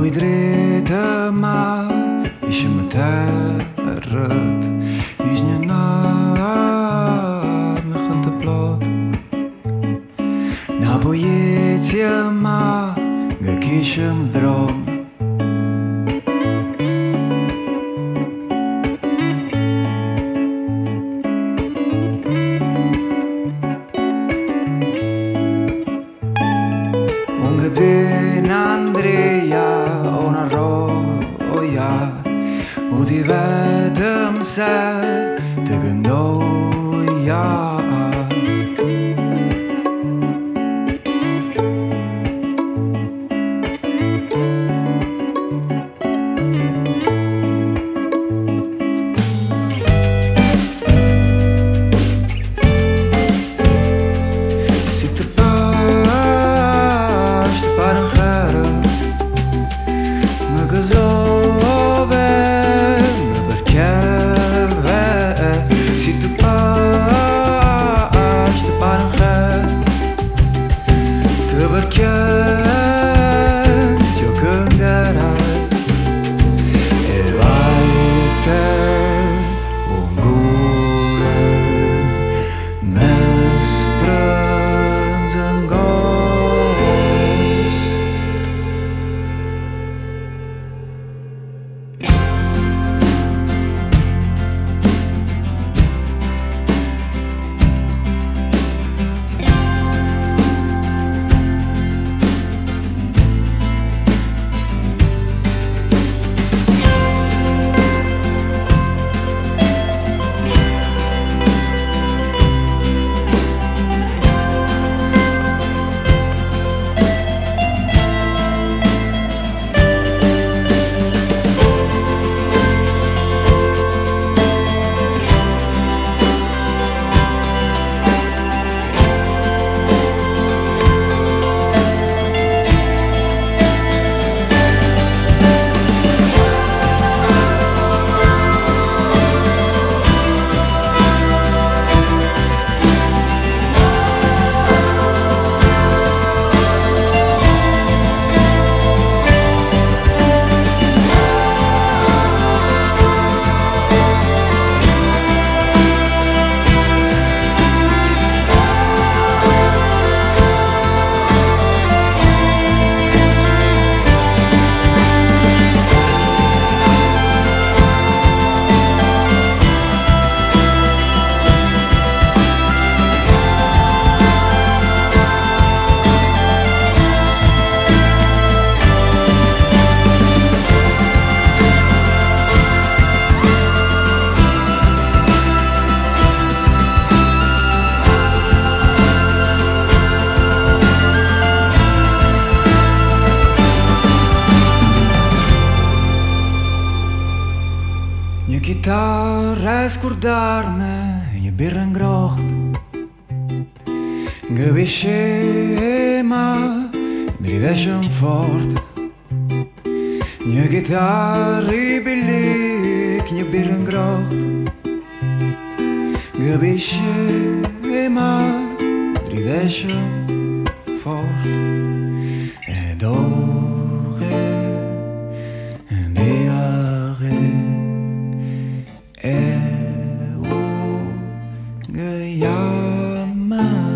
Mwy dryd yma eisiau ma deryd Eisiau na mechant y blod Na bwyty yma Gag eisiau mdrom Ongedyn Andrea ona roja U di vetëm se të gëndoja Një gitarë e skurdarme, një birë ngrohtë Nga bishema, drideshëm fort Një gitarë I bilik, një birë ngrohtë Nga bishema, drideshëm fort E dohe, ndiare E o gaya ma